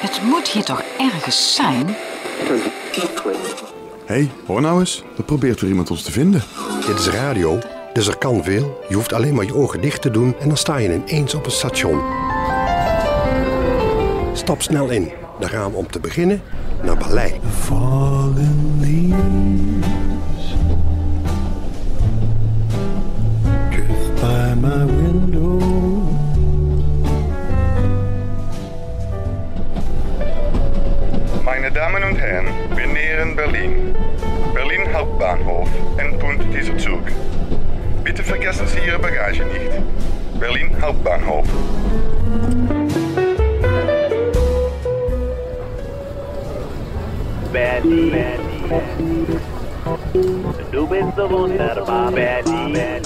Het moet hier toch ergens zijn? Hé, hoor nou eens. Er probeert weer iemand ons te vinden. Dit is radio, dus er kan veel. Je hoeft alleen maar je ogen dicht te doen en dan sta je ineens op een station. Stap snel in. Dan gaan we om te beginnen naar Balei. Meine Damen und Herren, wir nähern Berlin. Berlin Hauptbahnhof, Endpunkt dieser Zug. Bitte vergessen Sie Ihre Bagage nicht. Berlin Hauptbahnhof. Berlin, Berlin. Du bist so wunderbar, Berlin.